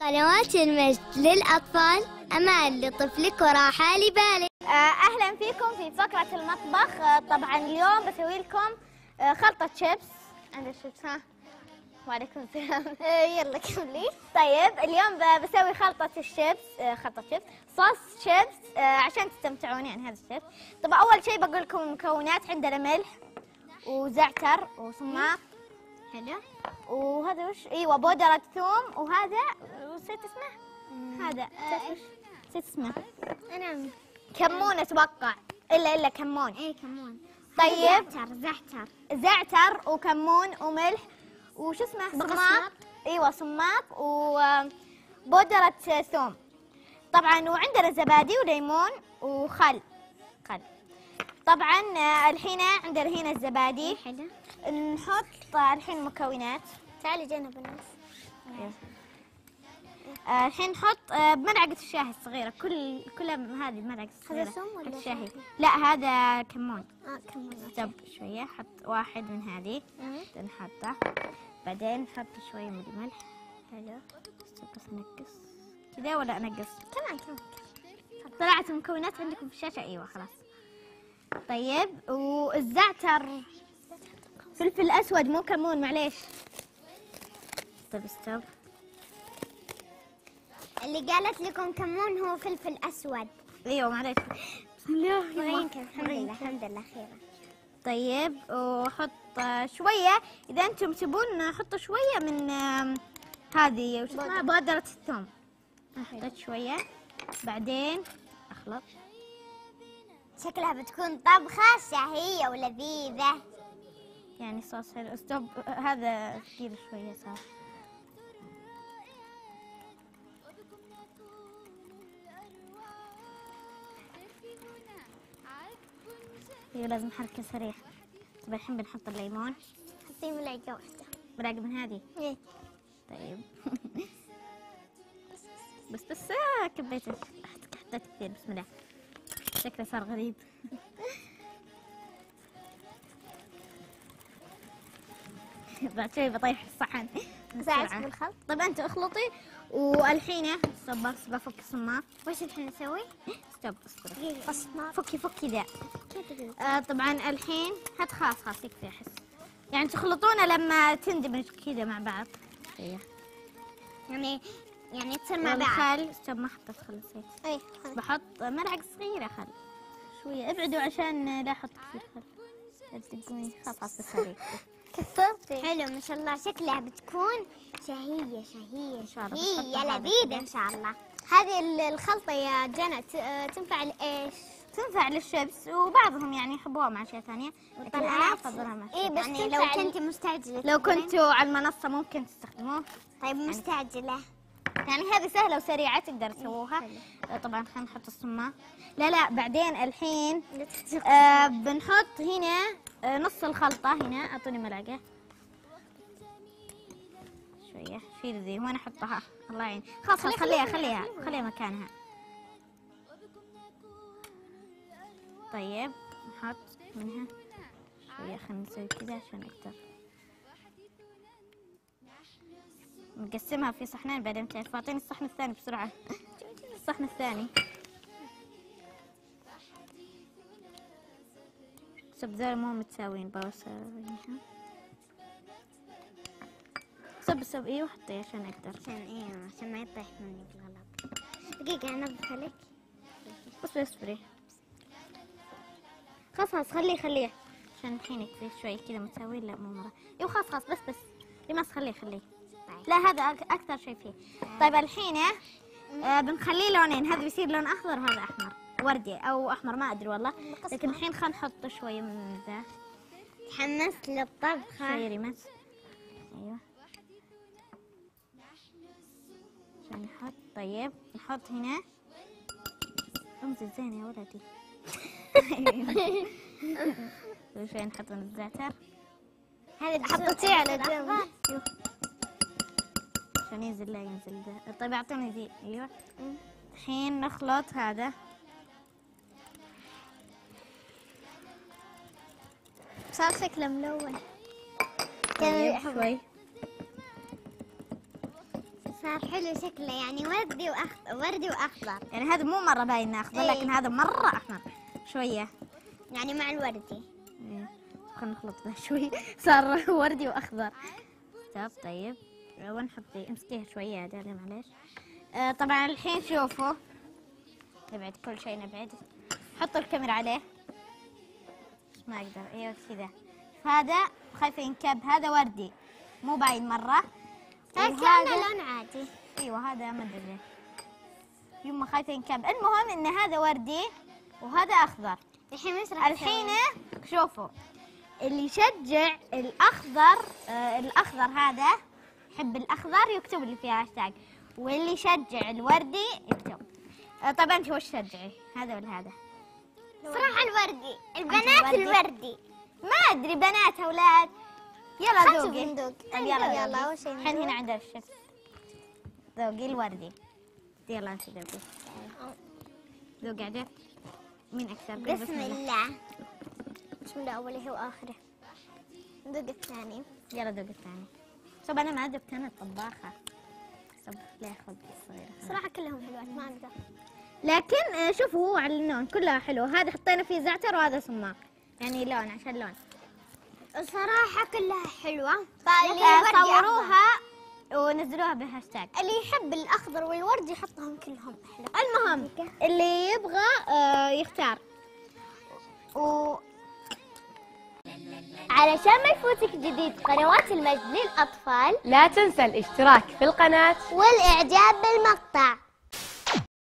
قنوات المجد للأطفال، أمان لطفلك وراحة لبالك. أهلا فيكم في فقرة المطبخ. طبعا اليوم بسوي لكم خلطة شيبس. عندي شيبس ها؟ وعليكم السلام. يلا كملي. طيب اليوم بسوي خلطة الشيبس، صوص شيبس عشان تستمتعون يعني هذا الشيبس. طبعا أول شيء بقول لكم المكونات. عندنا ملح وزعتر وسماق. حلو. وهذا وش؟ ايوه بودرة ثوم. وهذا نسيت اسمه. هذا نسيت اسمه. نعم. كمون اتوقع. الا كمون. اي كمون. طيب زعتر وكمون وملح وش اسمه؟ سماق. ايوه سماق وبودرة ثوم. طبعا وعندنا زبادي وليمون وخل. طبعا الحين عندنا هنا الزبادي. حلو. نحط الحين مكونات. تعالي جينا بالنص. الحين نحط بملعقة الشاهي الصغيرة. كلها هذه الملعقة الصغيرة. هذا سم ولا الشاهي؟ لا هذا كمون. كمون. طب شوية حط واحد من هذه. نحطه. بعدين نحط شوية من الملح. حلو. بس انقص كذا ولا انقص؟ كمان. طلعت المكونات عندكم في الشاشة. ايوه خلاص. طيب والزعتر فلفل اسود مو كمون معليش. طيب استوب. اللي قالت لكم كمون هو فلفل اسود. ايوه معليش. بسم الله. الحمد لله خير. طيب وحط شويه اذا انتم تبون حطوا شويه من هذه وش اسمها بودرة الثوم. حطيت شويه بعدين اخلط. شكلها بتكون طبخة شهية ولذيذة. يعني صوص حلو. استوب هذا كثير شوية صار. ايوه لازم حركة سريعة. طيب الحين بنحط الليمون. حطي ملعقة واحدة. ملعقة من هذه؟ ايه. طيب بس كبيت حطيت كثير. بسم الله. شكله صار غريب. بعد شوي بطيح الصحن. ساعدك بالخلط. طب انت اخلطي والحين بفك الصماط. وش الحين نسوي؟ اصبري. فكي ذا. طبعا الحين هات خلاص يكفي احس. يعني تخلطونه لما تندمج كذا مع بعض. يعني تصير مع بعض. الخل ما حطيت خل نسيت. اي خل. بحط ملعقة صغيرة خل. شوية ابعدوا عشان لا احط كثير خل. لا تدقوني خلاص بسوي. كثرتي. حلو ما شاء الله. شكلها بتكون شهية ان شاء الله. هي لذيذة ان شاء الله. هذه الخلطة يا جنى تنفع لايش؟ تنفع للشيبس وبعضهم يعني يحبوها مع اشياء ثانية. لكن انا افضلها مع الشيبس. يعني لو كنت مستعجلة. لو كنتوا على المنصة ممكن تستخدموه. طيب مستعجلة. يعني هذه سهلة وسريعة تقدر تسووها. طبعا خلينا نحط الصماء. لا بعدين الحين بنحط هنا نص الخلطة. هنا اعطوني ملعقة. شوية شيل ذي وين احطها؟ الله يعين. خلاص خليها مكانها. طيب نحط منها شوية. خلينا نسوي كذا عشان اقدر نقسمها في صحنين بعدين تعرفوا. اعطيني الصحن الثاني بسرعة. الصحن الثاني. صب ذول مو متساويين بسويها. صب ايوه وحطيه عشان اقدر. عشان ما يطيح مني بالغلط. دقيقة انظفها لك. اصبري. خلاص خليه عشان الحين يكفي شوي كذا متساويين. لا مو مرة. ايوه خلاص بس لماس. خليه لا هذا اكثر شيء فيه. طيب الحين بنخليه لونين. هذا بيصير لون اخضر وهذا احمر وردي او احمر ما ادري والله. لكن الحين خلينا نحط شويه من ذا. تحمست للطبخه. خيري مس. ايوه عشان نحط. طيب نحط هنا. امزج زين يا ولدي. شوي نحط من الزعتر. هذا حطيتيه على جنب عشان ينزل. لا ينزل ده. طيب اعطوني ذي. ايوه الحين نخلط هذا. صار شكله ملون. شوي صار حلو شكله، يعني وردي واخضر. يعني هذا مو مره باين اخضر، لكن هذا مره احمر شويه، يعني مع الوردي. خلينا نخلط ذا شوي، صار وردي واخضر. طيب ونحط، امسكيها شويه يا داليا معليش. طبعا الحين شوفوا، نبعد كل شيء، نبعد، حطوا الكاميرا عليه. ما اقدر، ايوه كذا. هذا خايف ينكب، هذا وردي مو باين مره، هذا لون عادي. ايوه هذا ما ادري يما خايف ينكب. المهم ان هذا وردي وهذا اخضر. الحين شوفوا اللي يشجع الاخضر، الاخضر هذا يحب الاخضر يكتب لي فيها هاشتاج، واللي يشجع الوردي يكتب. طبعا انت وش تشجعي، هذا ولا هذا؟ صراحه الوردي. البنات الوردي، ما ادري بنات اولاد. يلا ذوقي، يلا الحين هنا عندنا الشف، ذوقي الوردي. يلا انت ذوقي، ذوقي عجبك مين اكثر؟ بسم الله، بسم الله اوله واخره. ذوق الثاني، يلا ذوق الثاني. طب انا ما عجبت، انا الطباخه. طب ليه خبز صغيره صراحه كلهم حلوات، ما اقدر. لكن شوفوا هو على اللون كلها حلو. هذا حطينا فيه زعتر وهذا سماق، يعني لون عشان لون. صراحه كلها حلوه، صوروها ونزلوها بهاشتاج. اللي يحب الاخضر والورد يحطهم كلهم احلى. المهم اللي يبغى يختار. علشان ما يفوتك جديد قنوات المجد للاطفال، لا تنسى الاشتراك في القناه والاعجاب بالمقطع.